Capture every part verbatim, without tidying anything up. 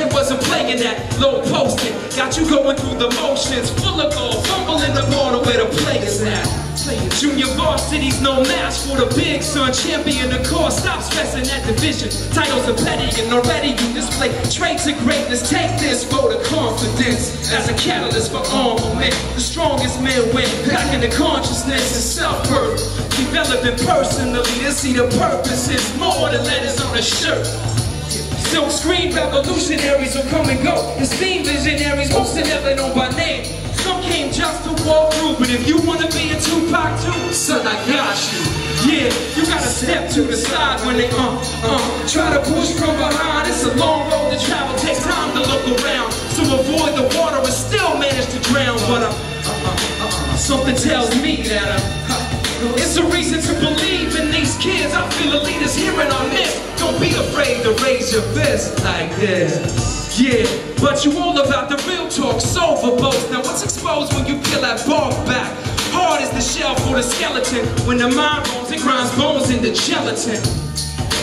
shit wasn't playing that low posting. Got you going through the motions, full of gold, fumbling the ball to where the play is at. Junior varsity's no match for the big son, champion the core. Stop stressing that division. Titles are petty and already you display traits of greatness. Take this vote of confidence as a catalyst for armament. The strongest men win. Back in the consciousness is self-worth. Developing personally to see the purpose is more than letters on a shirt. Silk screen revolutionaries will come and go. Esteemed visionaries, most are never known by name. Some came just to walk through, but if you wanna be a Tupac too, son, I got you. Yeah, you gotta step to the side when they uh, uh try to push from behind. It's a long road to travel, take time to look around. So avoid the water and still manage to drown. But uh, uh, uh, something tells me that uh, uh, it's a reason to believe in these kids. I feel the leaders here in our midst. Don't be afraid to raise your fist like this. Yeah, but you all about the real talk, so verbose. Now what's exposed when you peel that bark back? Hard is the shell for the skeleton. When the mind rolls, it grinds bones into gelatin.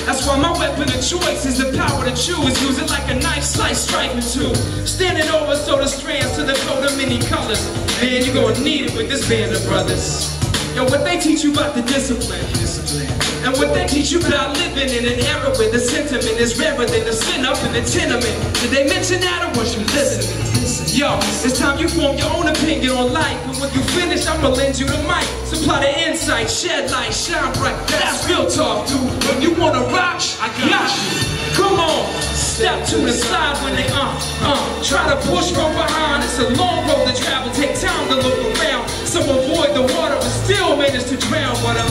That's why my weapon of choice is the power to choose. Use it like a knife, slice, strike in two. Standing over soda strands to the coat of many colors. Man, you're gonna need it with this band of brothers. Yo, what they teach you about the discipline, discipline. And what they teach you about living in an era where the sentiment is rarer than the sin up in the tenement. Did they mention that or was you listening? Yo, it's time you form your own opinion on life. And when you finish, I'ma lend you the mic. Supply the insight, shed light, shine bright. That's real talk, dude. When you wanna rock, I got you. Come on, step to the side when they uh, uh try to push from behind. It's a long road to travel, take time to look around. So avoid the water and still managed to drown, but uh,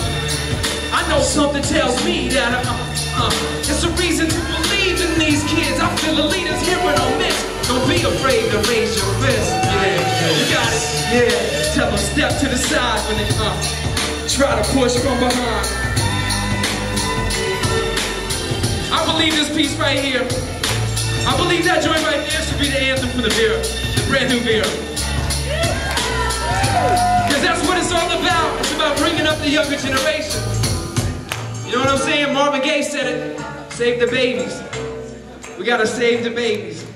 I know something tells me that uh, uh, it's a reason to believe in these kids. I feel the leaders here and on this. Don't be afraid to raise your fist. Yeah, you got it. Yeah, tell them step to the side when they uh, try to push from behind. I believe this piece right here. I believe that joint right there should be the anthem for the beer, the brand new beer. Because that's what it's all about. It's about bringing up the younger generation. You know what I'm saying? Marvin Gaye said it. Save the babies. We gotta save the babies.